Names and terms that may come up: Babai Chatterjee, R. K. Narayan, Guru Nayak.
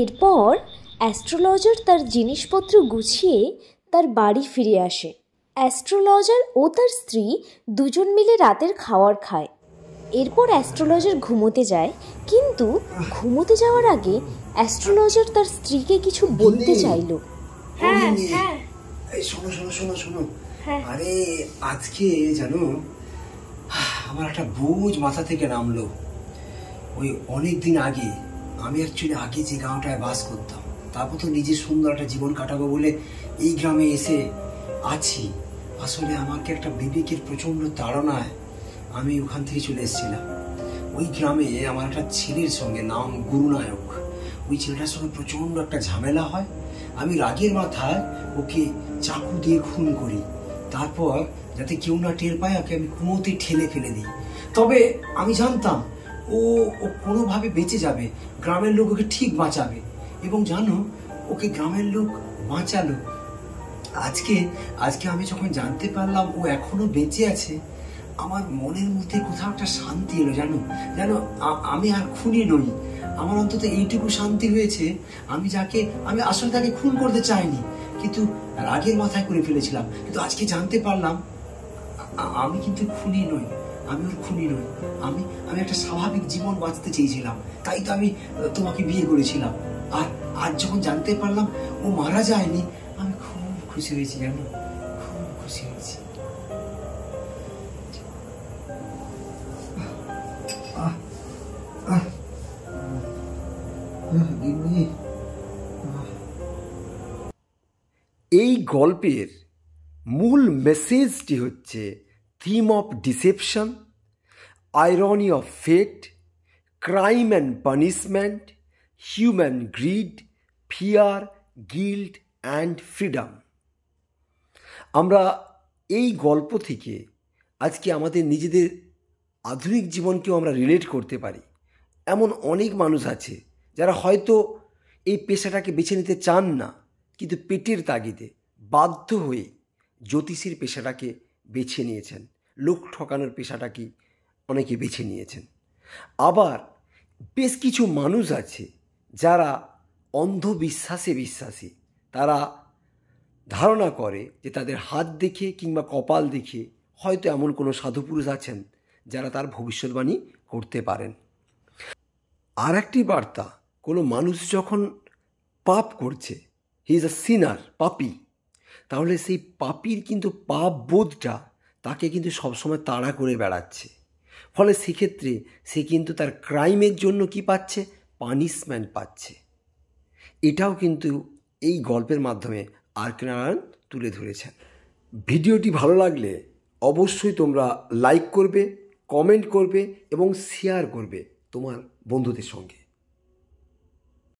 এরপর অ্যাস্ট্রোলজার তার জিনিসপত্র গুছিয়ে তার বাড়ি ফিরে আসে। অ্যাস্ট্রোলজার ও তার স্ত্রী দুজন মিলে রাতের খাওয়ার খায়। এরপর অ্যাস্ট্রোলজার ঘুমোতে যায়, কিন্তু ঘুমোতে যাওয়ার আগে অ্যাস্ট্রোলজার তার স্ত্রীকে কিছু বলতে চাইল। শোনো, আরে আজকে জানো আমার একটা বোঝ মাথা থেকে নামলো। ওই অনেক দিন আগে আমি অ্যাকচুয়ালি আগে যে গ্রামটায় বাস করতাম, তারপর তো নিজের সুন্দর একটা জীবন কাটাবো বলে এই গ্রামে এসে আছি। আসলে আমাকে একটা বিবেকের প্রচণ্ড তাড়নায় আমি ওখান থেকে চলে এসেছিলাম। ওই গ্রামে আমার একটা ছেলের সঙ্গে, নাম গুরু নায়ক, ওই ছেলেটার সঙ্গে প্রচণ্ড একটা ঝামেলা হয়। আমি রাগের মাথায় ওকে চাকু দিয়ে খুন করি, তারপর যাতে কেউ না টের পায় ওকে আমি কুঁয়োতে ঠেলে ফেলে দিই। তবে আমি জানতাম ও কোনোভাবে বেঁচে যাবে, গ্রামের লোক ওকে ঠিক বাঁচাবে। এবং জানো, ওকে গ্রামের লোক বাঁচালো। আজকে আমি যখন জানতে পারলাম ও এখনো বেঁচে আছে, আমার মনের মধ্যে কোথাও একটা শান্তি এলো। জানো আমি আর খুনি নই, আমার অন্তত এইটুকু শান্তি হয়েছে। আমি আসলে তাকে খুন করতে চাইনি, কিন্তু রাগের মাথায় করে ফেলেছিলাম। কিন্তু আজকে জানতে পারলাম আমি কিন্তু খুনি নই, আমি ওর খুনি নই। আমি একটা স্বাভাবিক জীবন বাঁচতে চেয়েছিলাম, তাই তো আমি তোমাকে বিয়ে করেছিলাম। আর আজ যখন জানতে পারলাম ও মারা যায়নি, আমি খুব খুশি হয়েছি জানো, খুব খুশি হয়েছি। এই গল্পের মূল মেসেজটি হচ্ছে theme of deception, irony of fate, crime and punishment, human greed, fear, guilt and freedom. আমরা এই গল্প থেকে আজকে আমাদের নিজেদের আধুনিক জীবনকেও আমরা রিলেট করতে পারি। এমন অনেক মানুষ আছে যারা হয়তো এই পেশাটাকে বেছে নিতে চান না, কিন্তু পেটের তাগিদে বাধ্য হয়ে জ্যোতিষের পেশাটাকে বেছে নিয়েছেন, লোক ঠকানোর পেশাটাকে অনেকে বেছে নিয়েছেন। আবার বেশ কিছু মানুষ আছে যারা অন্ধবিশ্বাসে বিশ্বাসী। তারা ধারণা করে যে তাদের হাত দেখে কিংবা কপাল দেখে হয়তো এমন কোনো সাধুপুরুষ আছেন যারা তার ভবিষ্যৎবাণী করতে পারেন। আর একটি বার্তা, কোনো মানুষ যখন পাপ করছে, হি ইজ আ সিনার, পাপি, তাহলে সেই পাপির কিন্তু পাপ বোধটা তাকে কিন্তু সবসময় তাড়া করে বেড়াচ্ছে। ফলে সেক্ষেত্রে সে কিন্তু তার ক্রাইমের জন্য কি পাচ্ছে? পানিশমেন্ট পাচ্ছে। এটাও কিন্তু এই গল্পের মাধ্যমে আর কে নারায়ণ তুলে ধরেছেন। ভিডিওটি ভালো লাগলে অবশ্যই তোমরা লাইক করবে, কমেন্ট করবে এবং শেয়ার করবে তোমার বন্ধুদের সঙ্গে।